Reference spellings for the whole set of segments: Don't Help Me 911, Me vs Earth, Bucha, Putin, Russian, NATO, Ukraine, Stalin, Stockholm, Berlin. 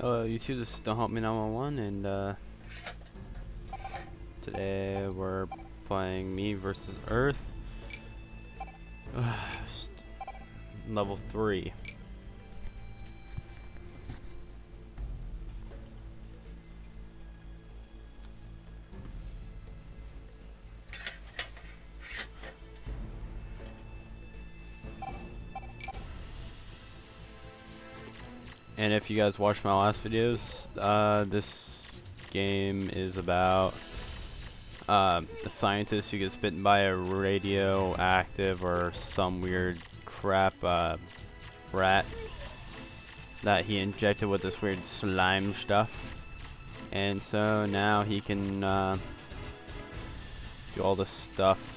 YouTube, this is Don't Help Me 911, and today we're playing Me vs Earth, level 3. And if you guys watched my last videos, this game is about a scientist who gets bitten by a radioactive or some weird crap rat that he injected with this weird slime stuff. And so now he can do all this stuff.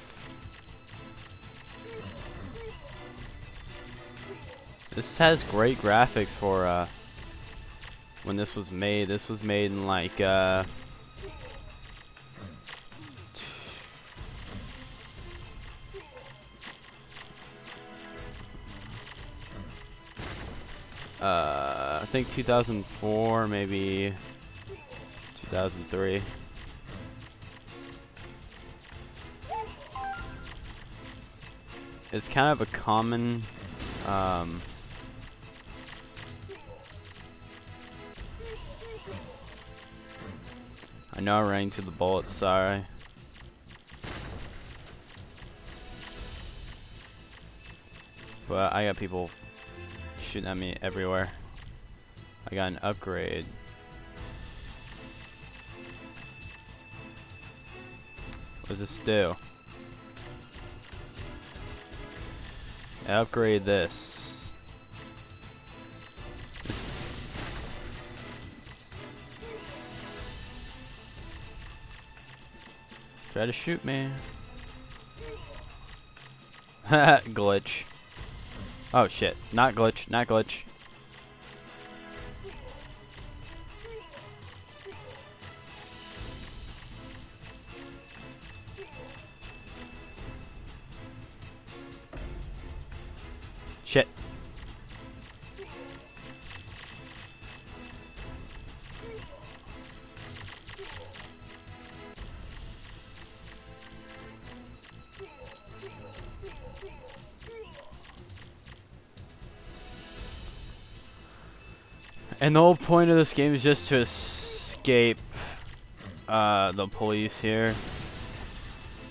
This has great graphics for when this was made. This was made in like I think 2004, maybe 2003. It's kind of a common I know I ran into the bullets, sorry. But I got people shooting at me everywhere. I got an upgrade. What does this do? I upgrade this. Try to shoot me. Glitch. Oh shit. Not glitch. Not glitch. Shit. And the whole point of this game is just to escape the police here.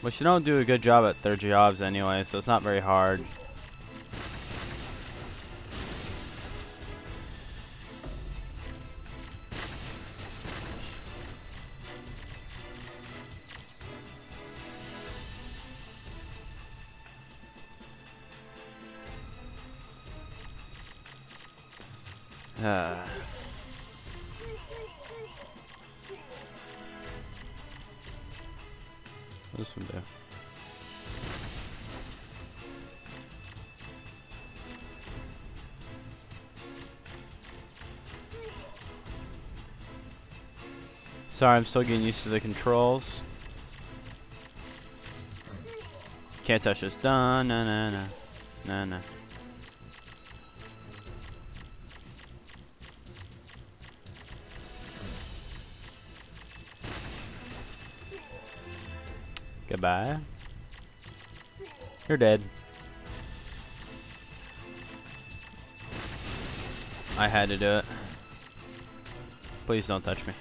Which they don't do a good job at their jobs anyway, so it's not very hard. This one there. Sorry, I'm still getting used to the controls. Can't touch this. No, no, no, no, no. Goodbye. You're dead. I had to do it. Please don't touch me.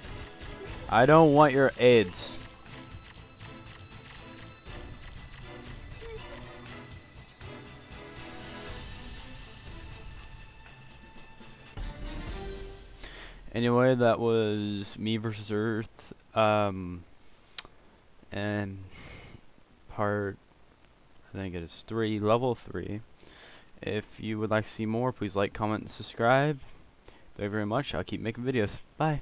I don't want your AIDS. Anyway, that was Me vs Earth. And part, I think it is 3, level 3. If you would like to see more, please like, comment, and subscribe. Thank you very much. I'll keep making videos. Bye.